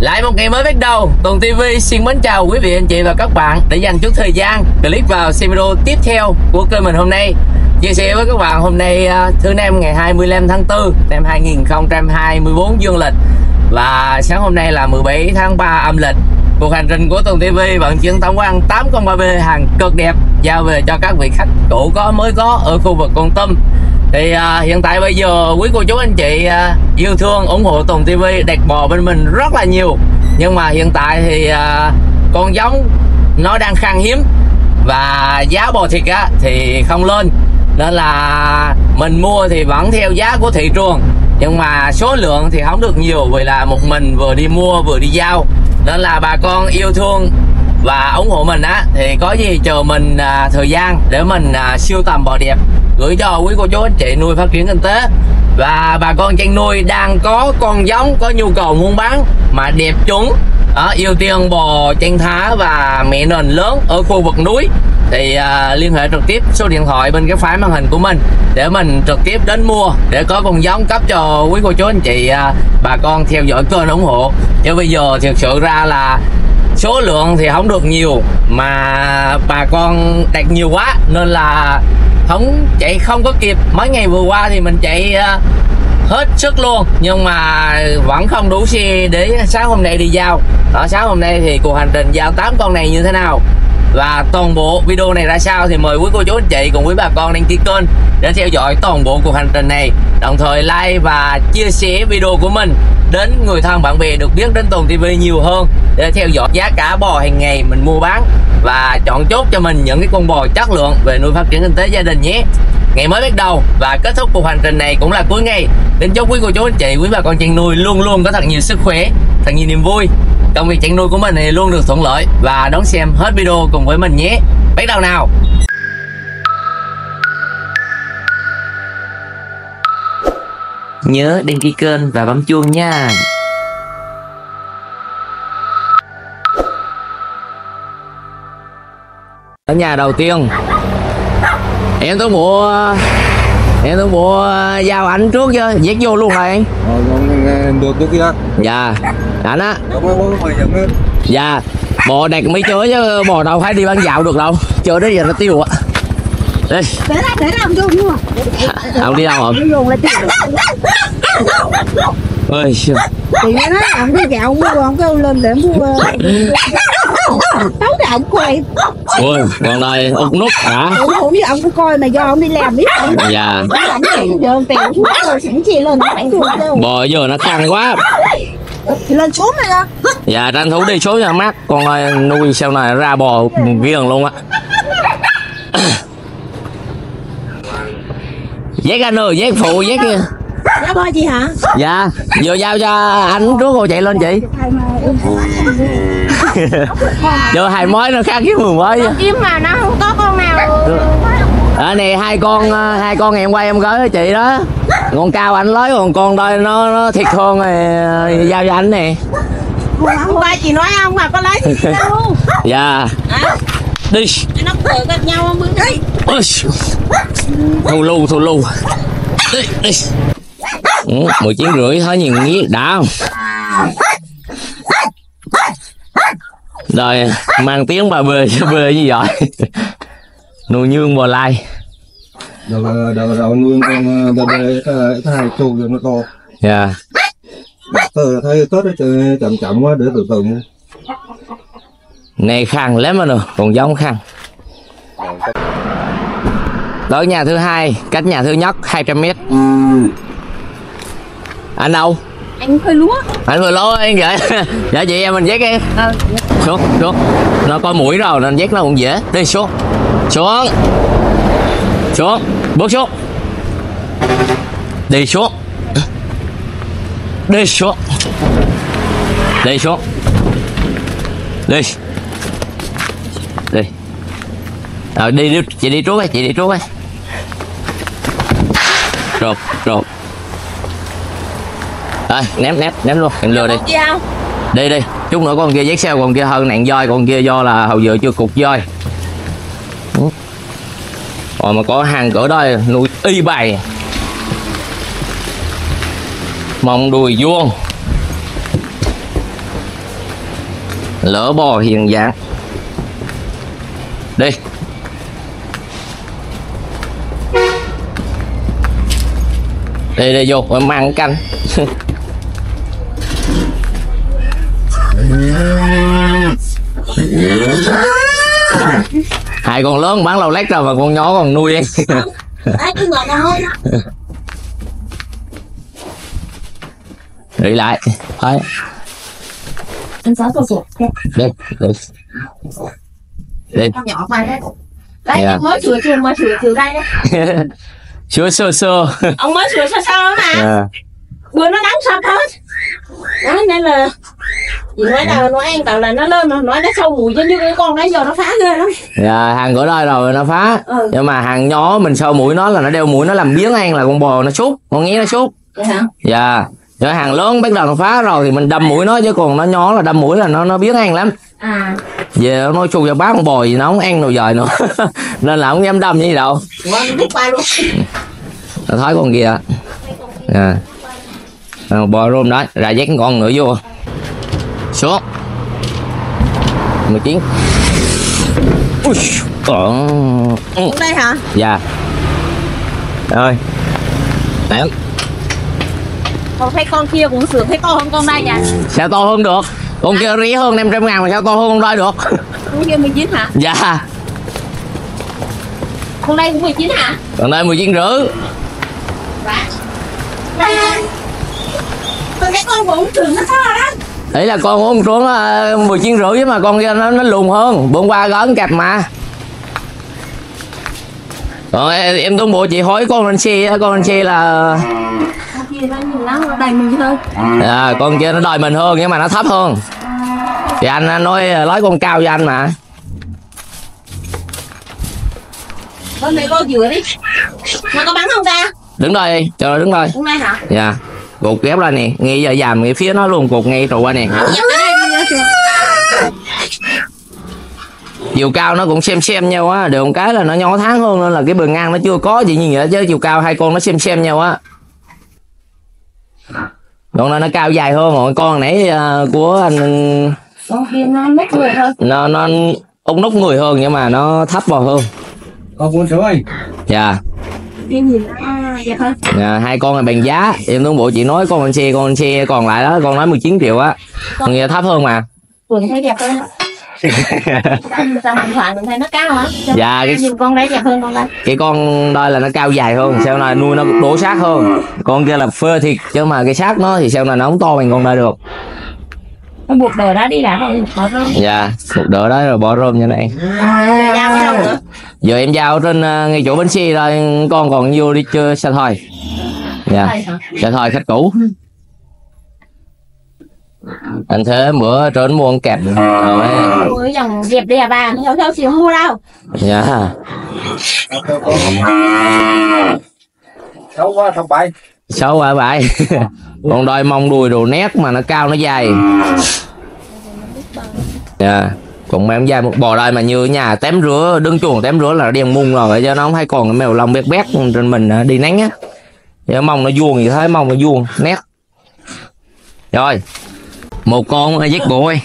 Lại một ngày mới bắt đầu, TråN TV xin mến chào quý vị anh chị và các bạn. Để dành chút thời gian click vào xem video tiếp theo của kênh mình hôm nay, chia sẻ với các bạn hôm nay thứ năm ngày 25 tháng 4 năm 2024 dương lịch. Và sáng hôm nay là 17 tháng 3 âm lịch. Cuộc hành trình của TråN TV vận chuyển tổng quan 803B hàng cực đẹp giao về cho các vị khách cũ có mới có ở khu vực Kon Tum. Thì hiện tại bây giờ quý cô chú anh chị yêu thương ủng hộ TråN TV đặt bò bên mình rất là nhiều. Nhưng mà hiện tại thì con giống nó đang khan hiếm và giá bò thịt thì không lên, nên là mình mua thì vẫn theo giá của thị trường. Nhưng mà số lượng thì không được nhiều, vì là một mình vừa đi mua vừa đi giao. Nên là bà con yêu thương và ủng hộ mình thì có gì chờ mình thời gian để mình siêu tầm bò đẹp gửi cho quý cô chú anh chị nuôi phát triển kinh tế. Và bà con chăn nuôi đang có con giống có nhu cầu muốn bán mà đẹp chuẩn, ưu tiên bò chăn thả và mẹ nền lớn ở khu vực núi thì liên hệ trực tiếp số điện thoại bên cái phải màn hình của mình để mình trực tiếp đến mua để có con giống cấp cho quý cô chú anh chị bà con theo dõi kênh ủng hộ. Chứ bây giờ thực sự ra là số lượng thì không được nhiều mà bà con đặt nhiều quá, nên là không có kịp. Mấy ngày vừa qua thì mình chạy hết sức luôn, nhưng mà vẫn không đủ xe để sáng hôm nay đi giao. Đó, sáng hôm nay thì cuộc hành trình giao 8 con này như thế nào và toàn bộ video này ra sao thì mời quý cô chú anh chị cùng quý bà con đăng ký kênh để theo dõi toàn bộ cuộc hành trình này, đồng thời like và chia sẻ video của mình đến người thân bạn bè được biết đến TråN TV nhiều hơn để theo dõi giá cả bò hàng ngày mình mua bán và chọn chốt cho mình những cái con bò chất lượng về nuôi phát triển kinh tế gia đình nhé. Ngày mới bắt đầu và kết thúc cuộc hành trình này cũng là cuối ngày, đến chúc quý cô chú anh chị, quý bà con chăn nuôi luôn luôn có thật nhiều sức khỏe, thật nhiều niềm vui, công việc chăn nuôi của mình thì luôn được thuận lợi. Và đón xem hết video cùng với mình nhé. Bắt đầu nào. Nhớ đăng ký kênh và bấm chuông nha. Ở nhà đầu tiên em tôi mua dao ảnh trước chứ vét vô luôn rồi anh. Được trước kia. Dạ ảnh á. Dạ bò đẹp mới chữa chứ bò đâu phải đi bán dạo được đâu, chờ đến giờ nó tiêu ạ. Đi. Ông đi đâu không? Ôi trời. Thì nó làm cái gạo mua không kêu lên để mua. Táo đậu quay. Ôi, còn đây út nút hả? Không biết ông có coi mà do ông đi làm biết không? Dạ. Giờ tiền sẵn chi lên khoảng luôn. Bò giờ nó căng quá. Thì lên xuống này đó. Dạ tranh thủ đi xuống cho mát, còn này nuôi sau này ra bò riêng luôn á. Giác anh ơi, giác phụ, giác kia. Dạ bò chị hả? Dạ, vừa giao cho anh trước rồi chạy lên chị. Giờ hai mới nó khác với mười mới. Kiếm mà nó không có con nào. Ở này hai con em quay em gửi chị đó. Con cao anh lấy, còn con đây nó thiệt hơn rồi giao cho anh nè. Hôm qua chị nói không mà có lấy chị đâu. Dạ. Đi. Nó tự gặp nhau không bữa đi. Thù lù. Đi, đi. 19 rưỡi thôi nhìn nghĩ đã không? Rồi mang tiếng bà bê như vậy. Nuôi nhương bò lai. Đầu nuôi con bò bê hai chu rồi nó to. Dạ. Từ thấy tết nó chậm quá để từ. Này khăn lắm anh ơi, còn giống khăn. Tới nhà thứ hai, cách nhà thứ nhất 200 m. Anh đâu? Anh phơi lúa. Anh phơi lúa anh vậy. Dạ chị em mình vét em. Xuống. Nó có mũi rồi nên vét nó cũng dễ. Đi xuống. Bước xuống. Đi xuống. Đi. Rồi đi chị đi trước ấy, Rộp. Rồi, ném luôn, em lừa đi. Đi, chút nữa con kia vét sao, con kia hơn nạn voi, con kia do là hầu giờ chưa cục voi. Rồi mà có hàng cỡ đó nuôi y bày. Mông đùi vuông. lỡ bò hiền dạng. Đi đi đi vô em ăn canh. Hai con lớn bán lau lét ra và con nhỏ còn nuôi em. Đi lại thôi. Đi đi đi. Con nhỏ mày đấy. Đấy yeah. Mới sửa chưa, mới sửa từ đây đấy. Sửa sơ sơ. Ông mới sửa sơ sơ mà. Yeah. Bữa nó đắng sập hết. Đó nên là chị nói là nó ăn tạo là nó lên nó nói nó sâu mùi chứ như cái con đó giờ nó phá ghê lắm. Dạ hàng cửa đây rồi nó phá. Ừ. Nhưng mà hàng nhỏ mình sâu mũi nó là nó đeo mũi nó làm biếng ăn là con bò nó sút, con nghé nó sút. Dạ. Dạ. Rồi hàng lớn bắt đầu nó phá rồi thì mình đâm mũi nó chứ còn nó nhỏ là đâm mũi là nó biếng ăn lắm. À. Về nó chui vào bát con bò gì nó không ăn đâu giờ nữa. Nên là không dám đâm như gì đâu. Nó thấy con kìa. À. Bò rôm đó, ra dắt con nữa vô. Xuống 19. Ui, đây hả? Dạ. Rồi. Tém. Còn thấy con kia cũng sướng, thấy to hơn con đây nha. Sao to hơn được? Con kia rẻ hơn 500.000 mà sao to hơn con đây được? Con kia 19 hả? Dạ. Con đây cũng 19 hả? Con đây 19 rưỡi. Cái con của ông trưởng nó to đó. Đấy là con của ông trưởng 19 rưỡi chứ mà con kia nó lùn hơn. Bữa qua gỡ cặp mà. Rồi em tuấn bộ chị hỏi con lên xe, con lên xe là con kia nó nhìn nó đòi mình hơn. À con kia nó đòi mình hơn nhưng mà nó thấp hơn. Thì anh nói lấy con cao cho anh mà. Con này con vừa đi. Mà có bắn không ta? Đứng đây, chờ rồi đứng đây. Đứng đây hả? Dạ. Cột ghép ra nè, ngay giờ dàm ngay phía nó luôn, cột ngay trù qua nè. Chiều cao nó cũng xem nhau á, được một cái là nó nhỏ tháng hơn nên là cái bờ ngang nó chưa có gì như vậy chứ chiều cao hai con nó xem nhau á. Còn nó cao dài hơn, còn con nãy của anh con kia nó nút người hơn. Nó ống nút người hơn nhưng mà nó thấp vào hơn. Con cuốn sữa ơi. Dạ. À, hai con là bằng giá em tuấn bộ chị nói con anh xe, con xe còn lại đó con nói 19 triệu á còn nghe thấp hơn mà. Ừ, thấy đẹp hơn. Sao điện thoại mình thấy nó cao hả? Dạ cái con đấy đẹp hơn con đây. Cái con đây là nó cao dài hơn, sau này nuôi nó đổ sát hơn. Con kia là phơ thiệt chứ mà cái xác nó thì sau này nó không to bằng con đây được. Nó buộc đỡ đó đi đã rồi bỏ rơm. Dạ buộc đỡ đó rồi bỏ rơm nha này. Giờ em giao trên ngay chỗ bến xe rồi con còn vô đi chơi xa thôi. Dạ xa thôi khách cũ. Anh thế bữa trớn mua con kẹp. Ôi dòng dẹp đi à bà, không sao chịu hô đâu. Dạ. Xấu quá không phải. Xấu quá vậy. Con đôi mông đuôi đồ nét mà nó cao nó dài. Dạ. Còn mấy ông dài một bò đây mà như nhà tém rửa, đứng chuồng tém rửa là đen mung rồi cho nó không hay còn cái mèo lông bét bét trên mình đi nắng á. Giờ mông nó vuông gì thế, mông nó vuông nét. Rồi. Một con giết bụi.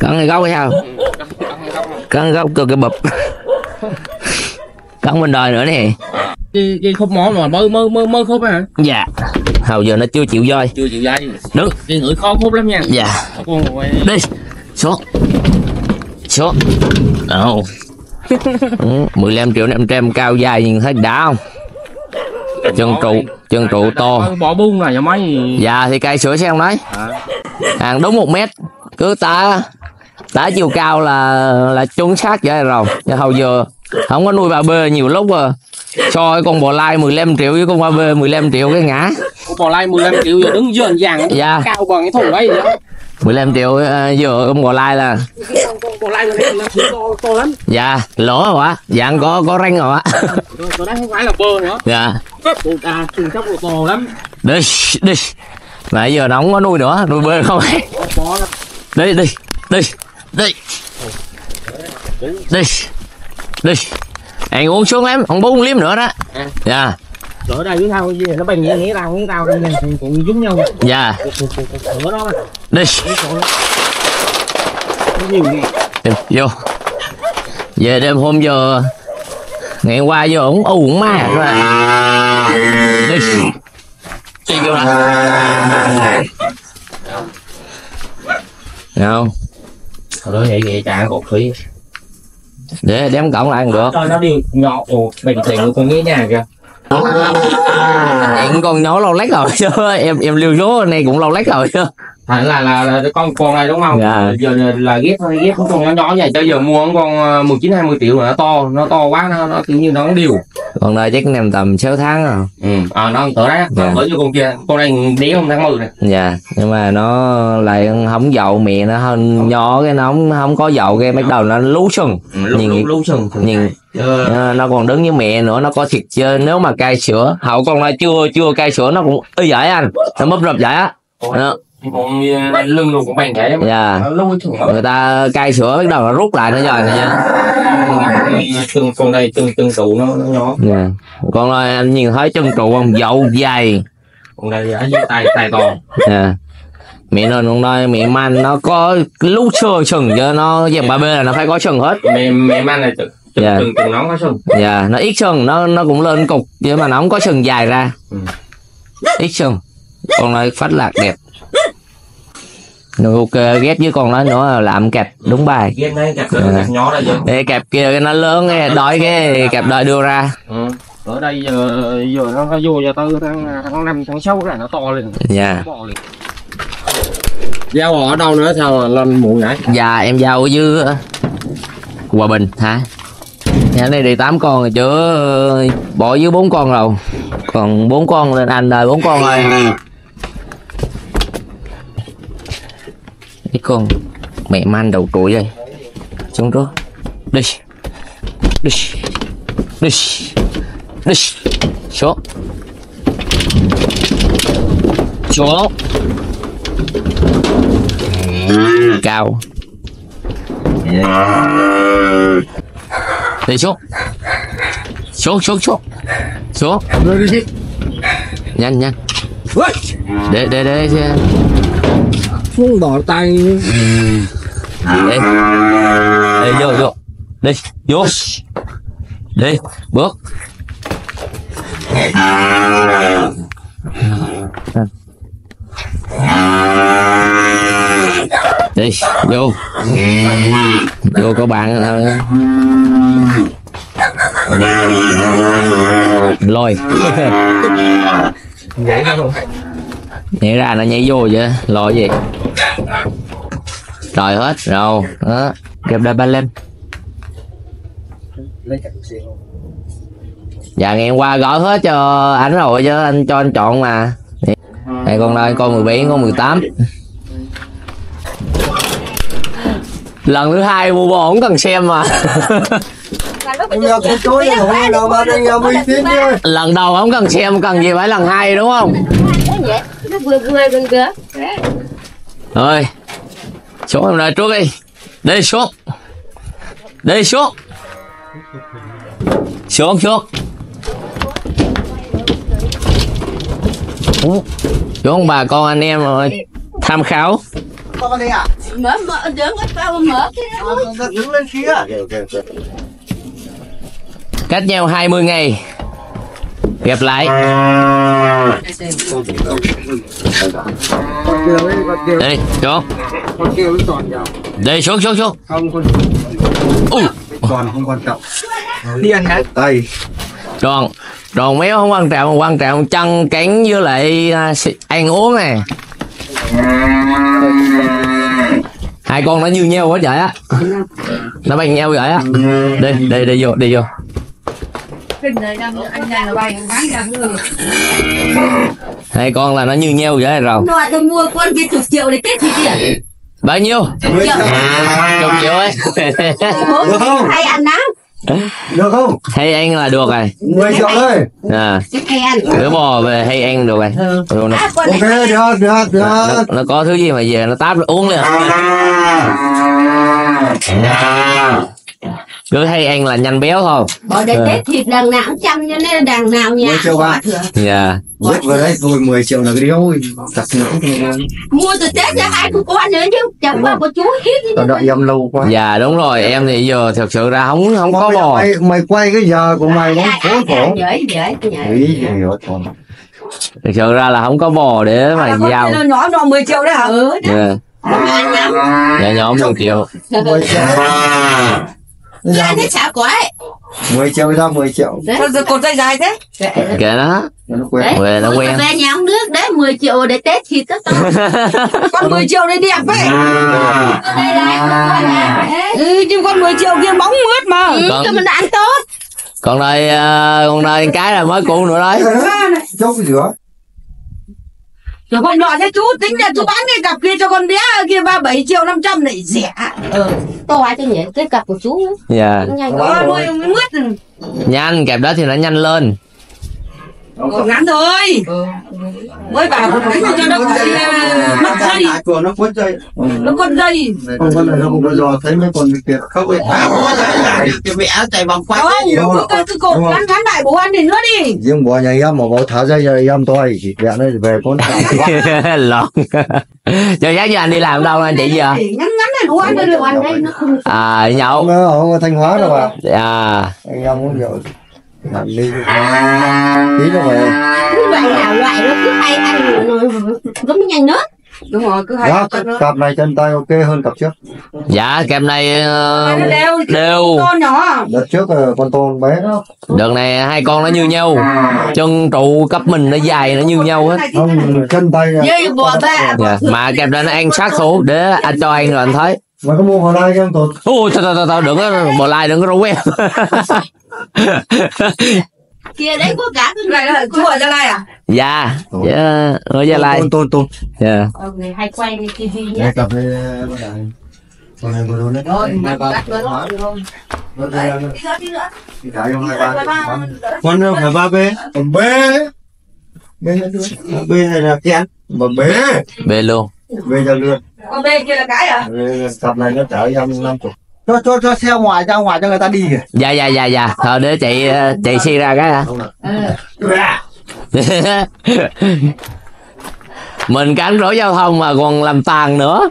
Cắn cái gốc hay sao? Cắn gốc cơ cái bụp. Cắn bên đời nữa nè. Cái khúc mỏ mà mơ khúc hả? Dạ. Hầu giờ nó chưa chịu voi. Chưa chịu voi. Đứng. Cái ngửi khó khúc lắm nha. Dạ. Đi. Xuống. Xuống. Đâu. 15 triệu 500 cao dài nhìn thấy đã không? Chân trụ to. Bỏ buông là mấy. Dạ thì cây sữa xem đấy. Hàng đúng 1 mét. Cứ tả chiều cao là chuẩn xác vậy rồi. Hầu giờ không có nuôi bà bê nhiều lúc rồi. So với con bò lai 15 triệu với con ba bê 15 triệu cái ngã. Con bò lai 15 triệu giờ đứng dần dàng. Dạ. Cao bằng cái thùng đấy. 15 triệu giờ con bò lai là. Con bò lai to lắm. Dạ, lỗ rồi ạ. Dạ có răng rồi ạ. Đó không phải là bơ nữa. Dạ. Con sóc to lắm. Đi đi. Nãy giờ nó không có nuôi nữa, nuôi bơ không. Đi đi đi đi. Đi. Đi. Ăn uống xuống lắm, không bún liếm nữa đó. Dạ. Ở đây với nhau nó bằng nghĩa tao với tao cũng giống nhau. Dạ. Đi. Vô về đêm hôm giờ ngày qua vô ổng uống ma rồi không nói vậy vậy trả cột phí để đem cộng lại được cho nó đi nhọ bình tiền của con nghĩ nhà kìa. Em con nhó lâu lách rồi chứ em liều số này cũng lâu lách rồi chứ là con này đúng không? Dạ. Giờ là ghép con nhỏ vậy tới giờ mua con 19-20 triệu là nó to quá nó kiểu như nó điều con này chắc nằm tầm 6 tháng rồi. Nó cỡ đấy dạ. Cỡ như con kia con này đĩa không tháng 10 này. Dạ nhưng mà nó lại không dậu mẹ nó hơn nhỏ cái nó không có dậu cái bắt đầu nó lú sừng lú sừng nhìn nó còn đứng với mẹ nữa nó có thịt chứ nếu mà cai sữa hậu con này chưa cai sữa nó cũng ư giải anh nó múp rập giải á. Còn lưng luôn cũng bàn thể dạ. Người ta cai sữa bắt đầu nó rút lại nó rồi nha. Con đây chân trụ nó nhỏ dạ. Con ơi anh nhìn thấy chân trụ không dậu dày con đây tay to dạ. Mẹ nó con đây mẹ man nó có lúc sơ sừng cho nó dẹp ba bê là nó phải có sừng hết mẹ man này dạ. Từng nó có sừng dạ. Nó ít sừng nó cũng lên cục nhưng mà nó không có sừng dài ra ít sừng con này phát lạc đẹp. Ok ghép với con nó nữa làm cặp đúng bài ghép đấy cặp lớn cặp nhỏ đây chứ cặp kia nó lớn cái đói cái cặp đói đưa ra ở đây giờ nó vô cho tới tháng 5 tháng 6 là nó to lên dạ giao ở đâu nữa sao lên muộn vậy dạ em giao ở dưới Hòa Bình hả nhà này đi 8 con rồi chứ bỏ dưới 4 con rồi còn 4 con lên anh đời 4 con rồi con mẹ man đầu trụi đây xuống đó đi đi đi đi số số cao đi số số số số số nhanh nhanh để muốn đỏ tay đây vô đi vô đi bước đi vô vô có bạn lôi nhảy ra nó nhảy vô vậy lòi gì trời hết rồi đó kẹp đai ba lên dạ ngày qua gõ hết cho ảnh rồi chứ anh cho anh chọn mà này con đây con 17 con 18 lần thứ hai mua bò không cần xem mà lần đầu không cần xem cần gì phải lần hai đúng không rồi xuống hôm nay trước đi đi xuống đi xuống xuống xuống xuống bà con anh em rồi tham khảo cách nhau 20 ngày kẹp lại đây xuống đây xuống xuống xuống tròn không quan trọng đi ăn hết đây tròn méo không quan trọng chân cánh với lại ăn uống này hai con nó như nhau hết vậy á nó bằng nhau vậy á đi vô hai con là nó như nhau vậy rồi. Tôi mua con kia chục triệu để kết thì tiền. Bao nhiêu? 10 triệu ấy. Được không? Hay ăn lắm. Được không? Hay ăn là được rồi. 10 triệu thôi. À. Đứa bò về hay ăn được rồi. Ok được. Nó có thứ gì mà về nó táp uống liền. cứ hay ăn là nhanh béo không? Bỏ đây Tết thịt đằng nào cũng chăm cho nên đằng nào nhà quá. Dạ. Vứt vào đấy rồi 10 triệu là cái điếu thật nữa. Mua từ Tết ra hai con nữa chứ chẳng qua có chú hết. Tao đợi em lâu quá. Dạ đúng rồi, em thì giờ thật sự ra không có bò. Mày quay cái giờ của mày cũng khổ khổ. Thật sự ra là không có bò để mà giao. Nó đòi 10 triệu đấy hả? Ừ. Dạ nhóm 10 triệu. 10 triệu. Dạ thế chả có ấy. 10 triệu ra 10 triệu. Đấy. Cột dây dài thế. Kệ nó. Nó quen. Về nhà ông Đức đấy 10 triệu để Tết thì tất cả. Con 10 triệu đấy đẹp vậy. Ừ, nhưng con 10 triệu kia bóng mướt mà. Ừ, cho mình ăn tốt. Còn đây cái là mới cũ nữa đấy. Chốc rửa. Rồi con lọ thế chú tính là chú bán cái cặp kia cho con bé kia 37 triệu 500 này rẻ. Ừ. To quá chứ nhỉ, cái cặp của chú. Dạ. Nhanh quá nuôi mướt. Nhanh, cặp đó thì nó nhanh lên. Còn ngắn thôi. Mới bảo một cái cho nó mất dây. Nó quấn dây. Nó quấn dây. Không có này nó cũng do thấy mấy con kia khóc ấy. Cái mẹ chạy vòng quanh. Không, cứ cột ngắn ngắn lại bố ăn thì nữa đi. Riêng bố nhà em mà bố thả dây cho em thôi. Chị mẹ nó về con. Lọt. Giờ giá như anh đi làm đâu anh chị gì ạ? Ngắn ngắn này bố ăn được ăn đây nó không. À nhậu. Không có Thanh Hóa đâu mà. À. Anh em muốn nhậu. Đi nó về. Cứ vậy nào loại nó cứ hay ăn rồi giống nhanh nữa. Đúng rồi, cứ hay. Đó, cặp này chân tay ok hơn cặp trước. Dạ, cặp này đều. Con nhỏ. Đợt trước con to con bé đó. Đợt này hai con nó như nhau. Chân trụ cấp mình nó dài nó như nhau hết. Không, chân tay. Mà cặp này nó ăn sát thủ để anh cho ăn rồi anh thấy. Mà có mua online cho em tụt. Ôi tao đừng có bò lai đừng có râu quen. Kia đấy có cả cái này là chú ở Gia Lai à? Dạ. Ở Gia Lai. Tôn. Dạ. Người hay quay đi TV nhé. Cà phê con này vừa luôn đấy. Con đâu phải ba B. B. B này là kén. B. B luôn. B ra luôn. Con B kia là cái à? Cặp này nó chở em 50. Cho xe ngoài ra ngoài cho người ta đi kìa. Dạ. Thôi để chị xe ra cái hả? Mình cản rỡ giao thông mà còn làm tàn nữa.